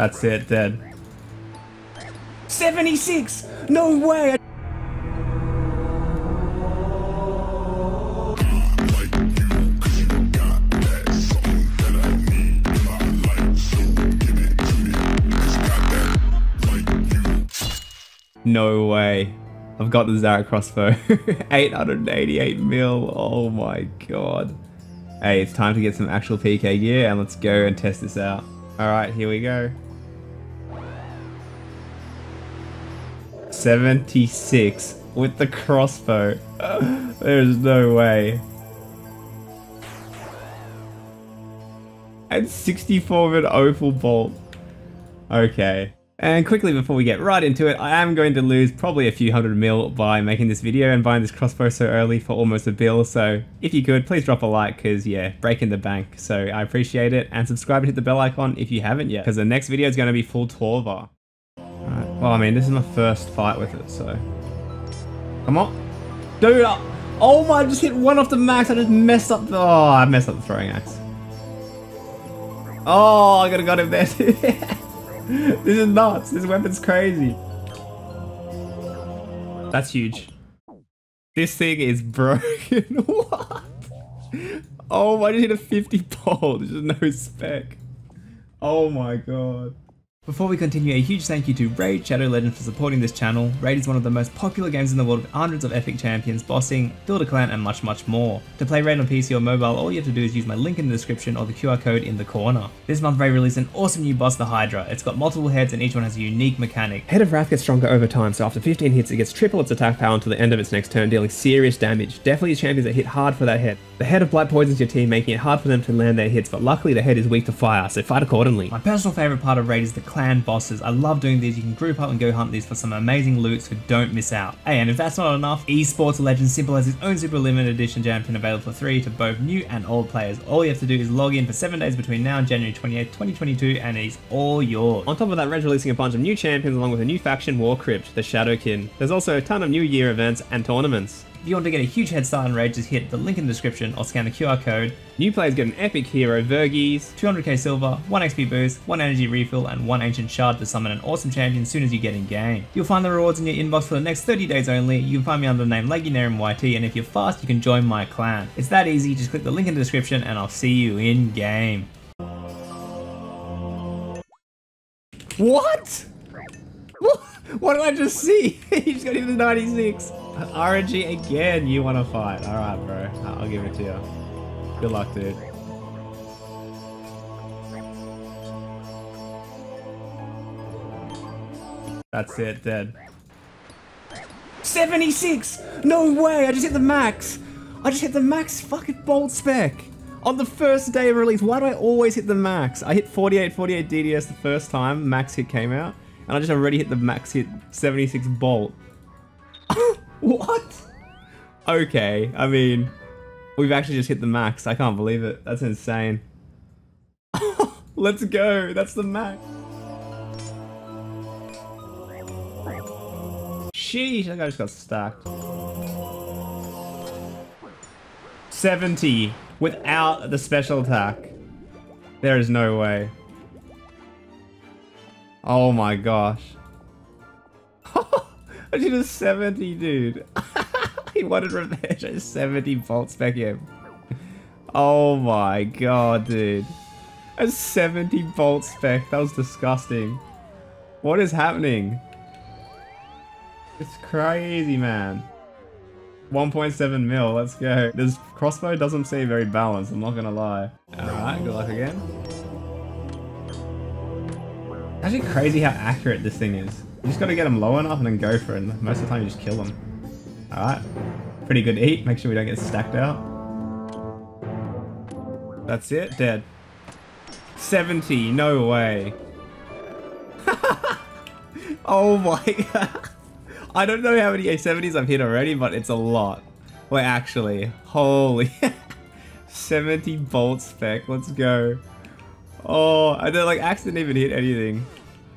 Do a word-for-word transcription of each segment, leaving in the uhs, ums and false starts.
That's it, dead. seventy-six! No way! No way. I've got the Zaryte crossbow. eight hundred eighty-eight mil. Oh my god. Hey, it's time to get some actual P K gear and let's go and test this out. Alright, here we go. seventy-six with the crossbow. There's no way. And sixty-four with an opal bolt. Okay. And quickly before we get right into it, I am going to lose probably a few hundred mil by making this video and buying this crossbow so early for almost a bill. So if you could, please drop a like because yeah, breaking the bank. So I appreciate it, and subscribe and hit the bell icon if you haven't yet because the next video is going to be full Torva. Alright, well I mean this is my first fight with it, so. Come on. Dude, I, oh my, I just hit one off the max, I just messed up the, oh, I messed up the throwing axe. Oh, I could have got him there. This is nuts. This weapon's crazy. That's huge. This thing is broken. What? Oh, why did you hit a fifty bolt? There's just no spec. Oh my god. Before we continue, a huge thank you to Raid Shadow Legends for supporting this channel. Raid is one of the most popular games in the world with hundreds of epic champions, bossing, build a clan, and much much more. To play Raid on P C or mobile, all you have to do is use my link in the description or the Q R code in the corner. This month Raid released an awesome new boss, the Hydra. It's got multiple heads and each one has a unique mechanic. Head of Wrath gets stronger over time, so after fifteen hits it gets triple its attack power until the end of its next turn, dealing serious damage. Definitely champions that hit hard for that head. The head of Blight poisons your team, making it hard for them to land their hits, but luckily the head is weak to fire, so fight accordingly. My personal favourite part of Raid is the clan bosses. I love doing these. You can group up and go hunt these for some amazing loot, so don't miss out. Hey, and if that's not enough, Esports Legends Simple has its own super limited edition jam pin available for free to both new and old players. All you have to do is log in for seven days between now and January twenty-eighth, twenty twenty-two, and it's all yours. On top of that, Red's releasing a bunch of new champions along with a new faction, War Crypt, the Shadowkin. There's also a ton of new year events and tournaments. If you want to get a huge head start on Raid, just hit the link in the description or scan the Q R code. New players get an epic hero, Virgis, two hundred K silver, one X P boost, one energy refill, and one ancient shard to summon an awesome champion as soon as you get in game. You'll find the rewards in your inbox for the next thirty days only. You can find me under the name LagunariumMYT, and if you're fast, you can join my clan. It's that easy, just click the link in the description and I'll see you in game. What? What, what did I just see? He just got into the ninety-six. R N G again, you want to fight. Alright bro, I'll give it to you. Good luck dude. That's it, dead. seventy-six! No way, I just hit the max! I just hit the max fucking bolt spec! On the first day of release, why do I always hit the max? I hit forty-eight, forty-eight D D S the first time, max hit came out, and I just already hit the max hit seventy-six bolt. What? Okay, I mean, we've actually just hit the max. I can't believe it. That's insane. Let's go. That's the max. Sheesh, that guy just got stacked. seventy without the special attack. There is no way. Oh my gosh. I did a seventy, dude. He wanted revenge. I seventy bolts back in. Oh my god, dude. A seventy bolt spec. That was disgusting. What is happening? It's crazy, man. one point seven mil. Let's go. This crossbow doesn't seem very balanced. I'm not gonna lie. All right, good luck again. Actually, crazy how accurate this thing is. You just gotta get them low enough and then go for it. And most of the time, you just kill them. All right, pretty good eat. Make sure we don't get stacked out. That's it. Dead. seventy. No way. Oh my god. I don't know how many A seventies I've hit already, but it's a lot. Wait, actually, holy. seventy bolt spec, let's go. Oh, I don't like, Axe didn't even hit anything.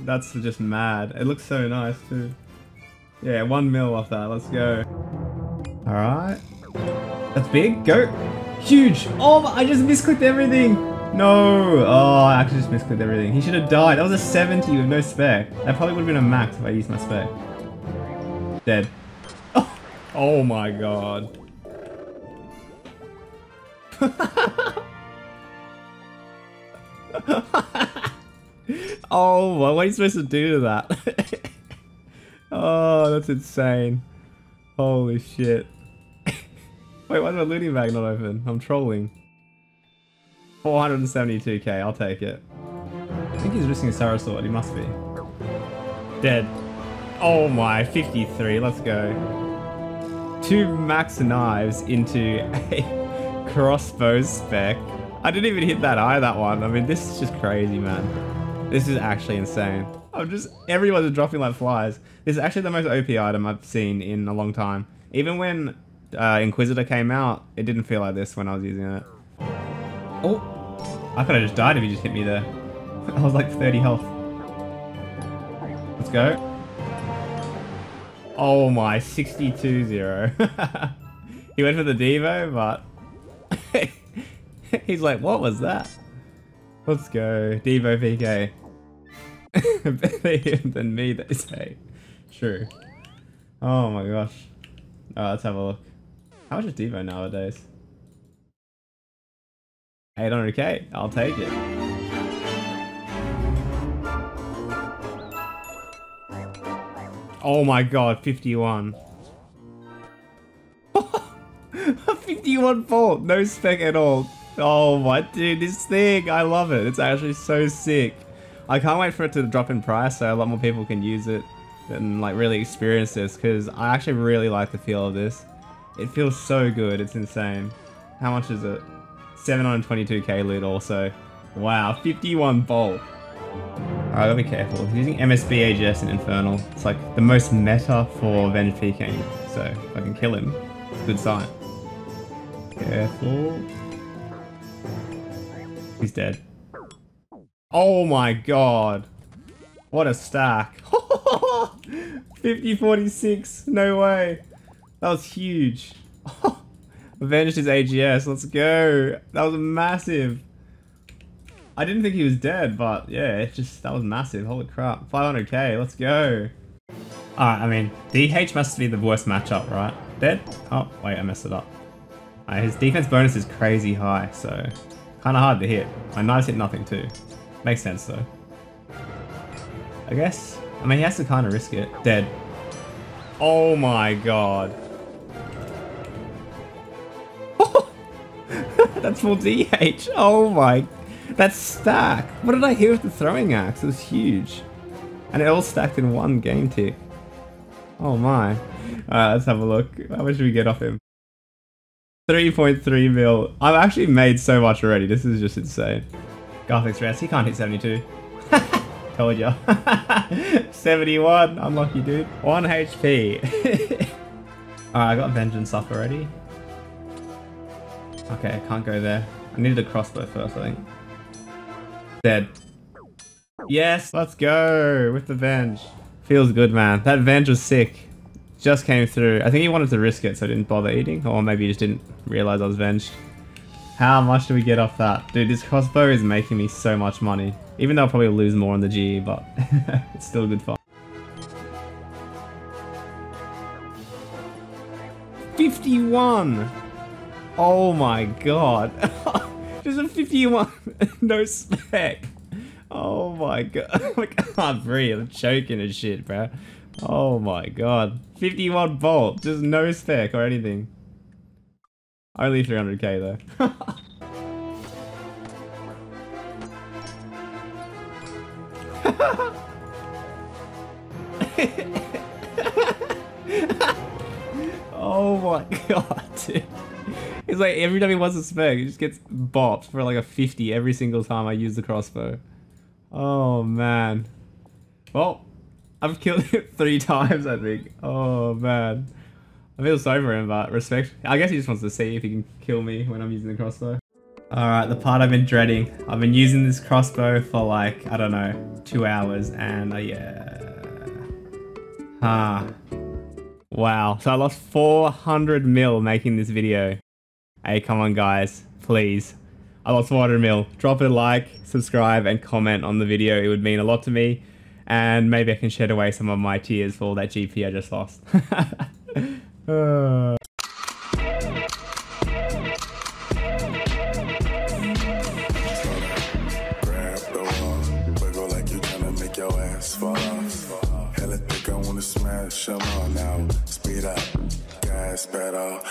That's just mad. It looks so nice too. Yeah, one mil off that, let's go. All right. That's big, go. Huge. Oh, I just misclicked everything. No! Oh, I actually just misclicked everything. He should have died. That was a seventy with no spec. That probably would have been a max if I used my spec. Dead. Oh, oh my god. Oh, what are you supposed to do to that? Oh, that's insane. Holy shit. Wait, why is my looting bag not open? I'm trolling. four hundred seventy-two K, I'll take it. I think he's risking a Sarah sword, he must be. Dead. Oh my, fifty-three, let's go. Two max knives into a crossbow spec. I didn't even hit that eye, that one. I mean, this is just crazy, man. This is actually insane. I'm just, everyone's dropping like flies. This is actually the most O P item I've seen in a long time. Even when uh, Inquisitor came out, it didn't feel like this when I was using it. Oh, I could have just died if he just hit me there. I was like thirty health. Let's go. Oh my, sixty-two zero. He went for the Devo, but he's like, what was that? Let's go, Devo P K. Better than me, they say. True. Oh my gosh. Alright, let's have a look. How much is Devo nowadays? eight hundred K, I'll take it. Oh my god, fifty-one. fifty-one four, no spec at all. Oh my dude, this thing, I love it. It's actually so sick. I can't wait for it to drop in price so a lot more people can use it and like really experience this, because I actually really like the feel of this. It feels so good, it's insane. How much is it? seven hundred twenty-two K loot also. Wow, fifty-one bolt. Alright, gotta be careful. I'm using M S B H S and Infernal. It's like the most meta for Venge Peking, so if I can kill him, it's a good sign. Careful. He's dead. Oh my god. What a stack. fifty forty-six, no way. That was huge. Avenged his A G S, let's go. That was massive. I didn't think he was dead, but yeah, it's just, that was massive. Holy crap. five hundred K, let's go. Alright, I mean, D H must be the worst matchup, right? Dead? Oh, wait, I messed it up. Right, his defense bonus is crazy high, so kind of hard to hit. My knives hit nothing too. Makes sense though. I guess. I mean, he has to kind of risk it. Dead. Oh my god. Oh, that's full D H. Oh my. That's stack. What did I hear with the throwing axe? It was huge. And it all stacked in one game tick. Oh my. Alright, let's have a look. How much did we get off him? three point three mil. I've actually made so much already. This is just insane. Garthic's rest, he can't hit seventy-two. Told ya. seventy-one, unlucky dude. one H P. Alright, I got vengeance up already. Okay, I can't go there. I needed a crossbow first, I think. Dead. Yes, let's go with the venge. Feels good, man. That venge was sick. Just came through. I think he wanted to risk it, so I didn't bother eating. Or maybe he just didn't realize I was venged. How much do we get off that? Dude, this crossbow is making me so much money. Even though I'll probably lose more on the G E, but it's still good fun. fifty-one! Oh my god. Just a fifty-one. No spec. Oh my god. I can't breathe. I'm choking and shit, bro. Oh my god. fifty-one bolt. Just no spec or anything. Only three hundred K though. Oh my god, dude. It's like every time he wants a spec, he just gets bopped for like a fifty every single time I use the crossbow. Oh man. Well, I've killed him three times, I think. Oh man. I feel sorry for him, but respect. I guess he just wants to see if he can kill me when I'm using the crossbow. Alright, the part I've been dreading. I've been using this crossbow for like, I don't know, two hours and uh, yeah. Huh. Wow, so I lost four hundred mil making this video. Hey, come on guys, please. I lost four hundred mil. Drop a like, subscribe, and comment on the video. It would mean a lot to me. And maybe I can shed away some of my tears for all that G P I just lost. uh. Smash them all now, speed up, gas pedal.